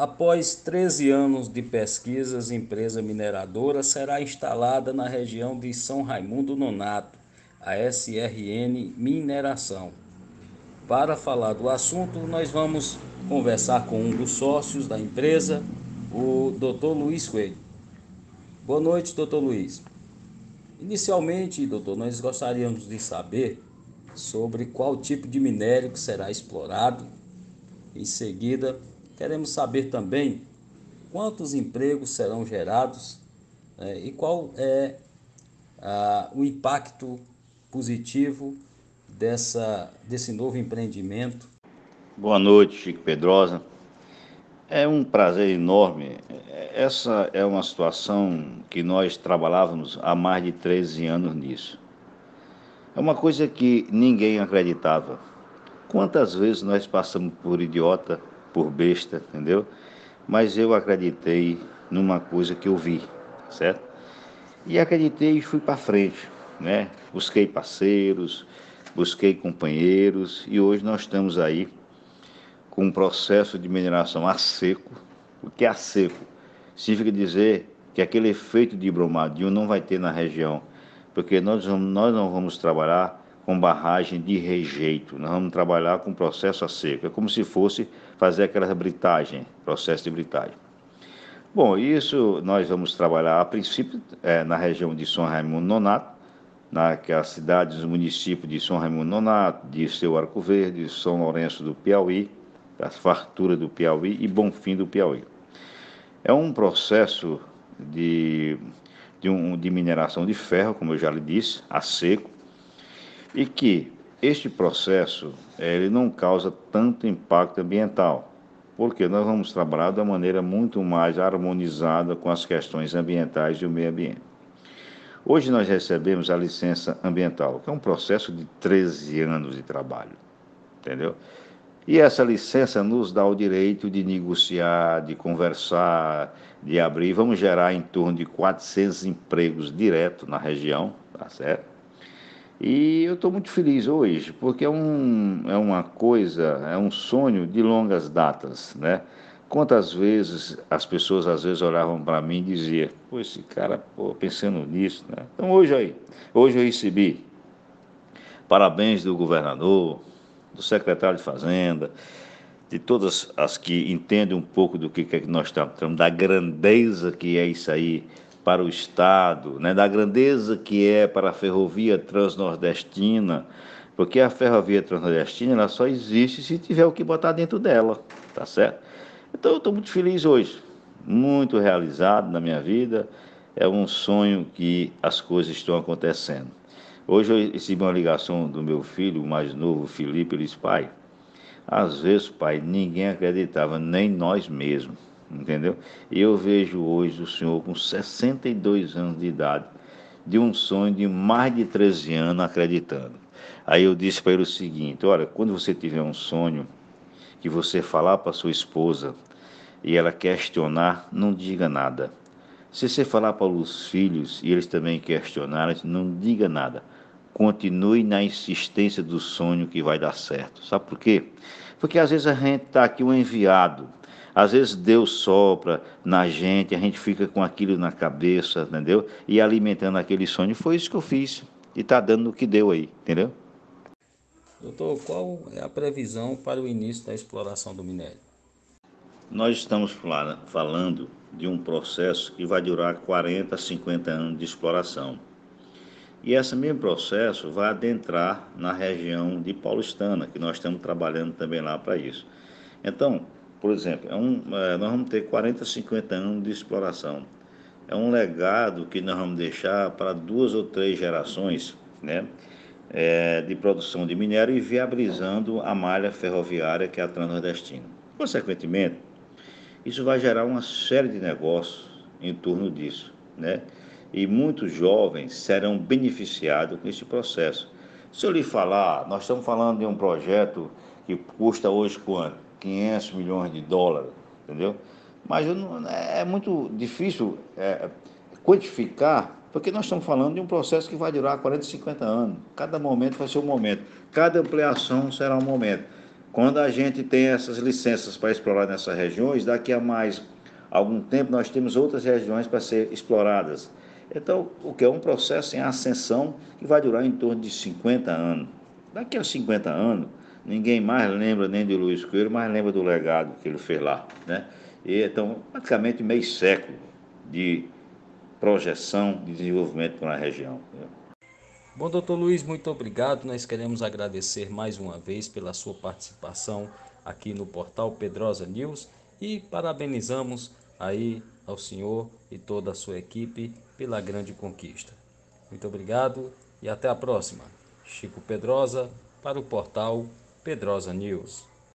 Após 13 anos de pesquisas, empresa mineradora será instalada na região de São Raimundo Nonato, a SRN Mineração. Para falar do assunto, nós vamos conversar com um dos sócios da empresa, o Dr. Luis Coelho. Boa noite, Dr. Luis. Inicialmente, doutor, nós gostaríamos de saber sobre qual tipo de minério que será explorado. Em seguida, queremos saber também quantos empregos serão gerados e qual é o impacto positivo desse novo empreendimento. Boa noite, Chico Pedrosa. É um prazer enorme. Essa é uma situação que nós trabalhávamos há mais de 13 anos nisso. É uma coisa que ninguém acreditava. Quantas vezes nós passamos por idiota, por besta, entendeu? Mas eu acreditei numa coisa que eu vi, certo? E acreditei e fui para frente, né? Busquei parceiros, busquei companheiros e hoje nós estamos aí com um processo de mineração a seco. O que é a seco? Significa dizer que aquele efeito de Brumadinho não vai ter na região, porque nós não vamos trabalhar com barragem de rejeito, nós vamos trabalhar com processo a seco. É como se fosse fazer aquela britagem, processo de britagem. Bom, isso nós vamos trabalhar a princípio na região de São Raimundo Nonato, naquelas cidades, municípios de São Raimundo Nonato, de seu Arco Verde, São Lourenço do Piauí, a Fartura do Piauí e Bonfim do Piauí. É um processo de mineração de ferro, como eu já lhe disse, a seco, e que este processo ele não causa tanto impacto ambiental, porque nós vamos trabalhar de uma maneira muito mais harmonizada com as questões ambientais e o meio ambiente. Hoje nós recebemos a licença ambiental, que é um processo de 13 anos de trabalho, entendeu? E essa licença nos dá o direito de negociar, de conversar, de abrir. Vamos gerar em torno de 400 empregos direto na região, tá certo? E eu estou muito feliz hoje, porque é um sonho de longas datas, né? Quantas vezes as pessoas às vezes olhavam para mim e diziam, pô, esse cara, pô, pensando nisso, né? Então hoje eu recebi parabéns do governador, do secretário de Fazenda, de todas as que entendem um pouco do que é que nós estamos, da grandeza que é isso aí para o Estado, né? Da grandeza que é para a ferrovia transnordestina, porque a ferrovia transnordestina ela só existe se tiver o que botar dentro dela, tá certo? Então eu estou muito feliz hoje, muito realizado na minha vida, é um sonho que as coisas estão acontecendo. Hoje eu recebi uma ligação do meu filho, o mais novo, Felipe, ele disse, pai, às vezes, pai, ninguém acreditava, nem nós mesmos, entendeu? E eu vejo hoje o senhor com 62 anos de idade, de um sonho de mais de 13 anos acreditando. Aí eu disse para ele o seguinte, olha, quando você tiver um sonho, que você falar para sua esposa e ela questionar, não diga nada. Se você falar para os filhos e eles também questionarem, não diga nada. Continue na insistência do sonho que vai dar certo. Sabe por quê? Porque às vezes a gente está aqui um enviado. Às vezes Deus sopra na gente, a gente fica com aquilo na cabeça, entendeu? E alimentando aquele sonho. Foi isso que eu fiz. E está dando o que deu aí, entendeu? Doutor, qual é a previsão para o início da exploração do minério? Nós estamos falando de um processo que vai durar 40, 50 anos de exploração. E esse mesmo processo vai adentrar na região de Paulistana, que nós estamos trabalhando também lá para isso. Então, por exemplo, nós vamos ter 40, 50 anos de exploração. É um legado que nós vamos deixar para 2 ou 3 gerações, né, de produção de minério e viabilizando a malha ferroviária que é a Transnordestina. Consequentemente, isso vai gerar uma série de negócios em torno disso, né? E muitos jovens serão beneficiados com esse processo. Se eu lhe falar, nós estamos falando de um projeto que custa hoje quanto? 500 milhões de dólares, entendeu? Mas é muito difícil quantificar, porque nós estamos falando de um processo que vai durar 40, 50 anos. Cada momento vai ser um momento, cada ampliação será um momento. Quando a gente tem essas licenças para explorar nessas regiões, daqui a mais algum tempo nós temos outras regiões para ser exploradas. Então, o que é um processo em ascensão que vai durar em torno de 50 anos. Daqui a 50 anos, ninguém mais lembra nem de Luiz Coelho, mas lembra do legado que ele fez lá, né? E então, praticamente meio século de projeção de desenvolvimento na região. Bom, doutor Luiz, muito obrigado. Nós queremos agradecer mais uma vez pela sua participação aqui no Portal Pedrosa News e parabenizamos aí ao senhor e toda a sua equipe pela grande conquista. Muito obrigado e até a próxima. Chico Pedrosa para o Portal Pedrosa News.